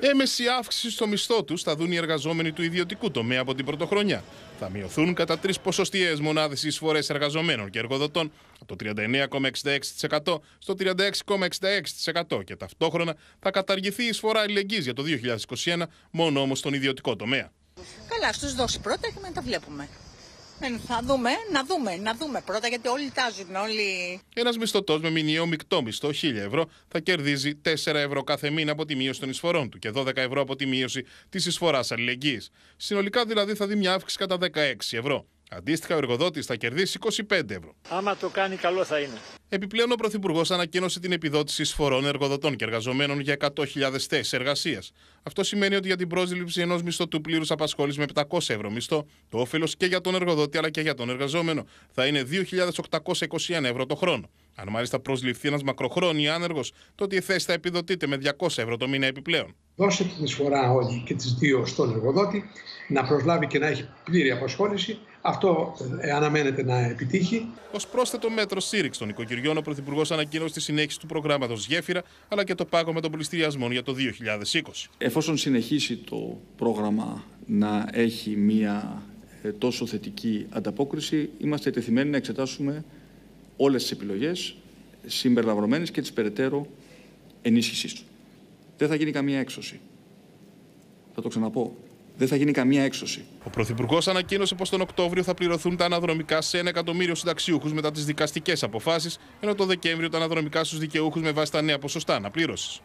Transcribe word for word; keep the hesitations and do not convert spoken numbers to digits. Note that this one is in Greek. Έμεση αύξηση στο μισθό τους θα δουν οι εργαζόμενοι του ιδιωτικού τομέα από την πρωτοχρονιά. Θα μειωθούν κατά τρεις ποσοστιαίες μονάδες εισφορές εργαζομένων και εργοδοτών από το τριάντα εννέα κόμμα εξήντα έξι τοις εκατό στο τριάντα έξι κόμμα εξήντα έξι τοις εκατό και ταυτόχρονα θα καταργηθεί η εισφορά αλληλεγγύης για το δύο χιλιάδες είκοσι ένα, μόνο όμως στον ιδιωτικό τομέα. Καλά, στους δώσει πρώτα και μετά τα βλέπουμε. Θα δούμε, να δούμε, να δούμε πρώτα, γιατί όλοι τάζουν, όλοι. Ένας μισθωτός με μηνιαίο μεικτό μισθό χίλια ευρώ θα κερδίζει τέσσερα ευρώ κάθε μήνα από τη μείωση των εισφορών του και δώδεκα ευρώ από τη μείωση της εισφοράς αλληλεγγύης. Συνολικά δηλαδή θα δει μια αύξηση κατά δεκαέξι ευρώ. Αντίστοιχα, ο εργοδότης θα κερδίσει είκοσι πέντε ευρώ. Άμα το κάνει, καλό θα είναι. Επιπλέον, ο Πρωθυπουργός ανακοίνωσε την επιδότηση εισφορών εργοδοτών και εργαζομένων για εκατό χιλιάδες θέσεις εργασίας. Αυτό σημαίνει ότι για την πρόσληψη ενός μισθωτού πλήρους απασχόλησης με πεντακόσια ευρώ μισθό, το όφελος και για τον εργοδότη αλλά και για τον εργαζόμενο θα είναι δύο χιλιάδες οκτακόσια είκοσι ένα ευρώ το χρόνο. Αν μάλιστα προσληφθεί ένας μακροχρόνιος άνεργος, τότε η θέση θα επιδοτείται με διακόσια ευρώ το μήνα επιπλέον. Δώσε την εισφορά όλοι και τις δύο στον εργοδότη, να προσλάβει και να έχει πλήρη απασχόληση. Αυτό ε, αναμένεται να επιτύχει. Ως πρόσθετο μέτρο στήριξη των οικοκυριών, ο Πρωθυπουργός ανακοίνωσε τη συνέχιση του προγράμματος Γέφυρα αλλά και το πάγωμα των πληστηριασμών για το δύο χιλιάδες είκοσι. Εφόσον συνεχίσει το πρόγραμμα να έχει μία ε, τόσο θετική ανταπόκριση, είμαστε ετεθειμένοι να εξετάσουμε όλες τις επιλογές συμπεριλαμβανομένες και της περαιτέρω ενίσχυσης του. Δεν θα γίνει καμία έξωση. Θα το ξαναπώ. Δεν θα γίνει καμία έξωση. Ο Πρωθυπουργός ανακοίνωσε πως τον Οκτώβριο θα πληρωθούν τα αναδρομικά σε ένα εκατομμύριο συνταξιούχους μετά τις δικαστικές αποφάσεις, ενώ το Δεκέμβριο τα αναδρομικά στους δικαιούχους με βάση τα νέα ποσοστά αναπλήρωσης.